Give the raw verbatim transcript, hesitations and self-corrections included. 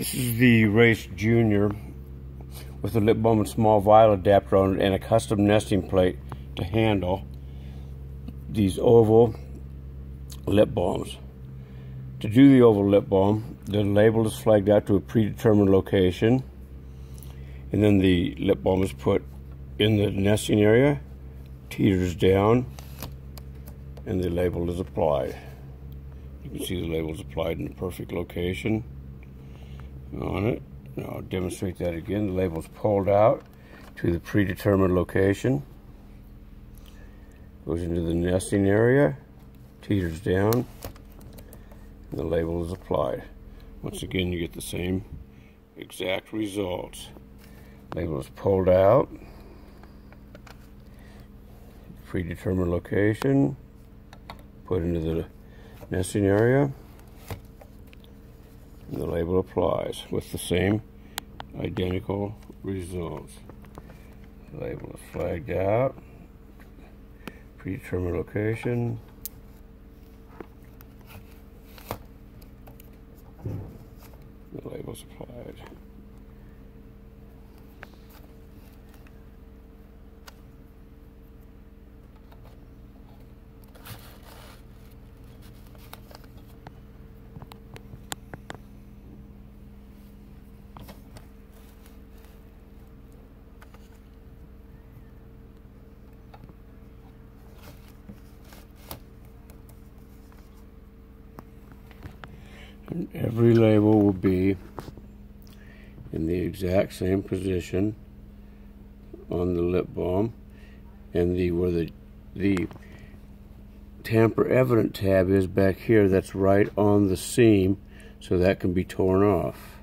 This is the Race Junior with a lip balm and small vial adapter on it and a custom nesting plate to handle these oval lip balms. To do the oval lip balm, the label is flagged out to a predetermined location, and then the lip balm is put in the nesting area, teeters down, and the label is applied. You can see the label is applied in the perfect location on it. And I'll demonstrate that again. The label is pulled out to the predetermined location, goes into the nesting area, teeters down, and the label is applied. Once again, you get the same exact results. Label is pulled out, predetermined location, put into the nesting area, and the label applies with the same identical results. The label is flagged out, predetermined location, the label is applied. And every label will be in the exact same position on the lip balm, and the where the the tamper evident tab is back here, that's right on the seam, so that can be torn off.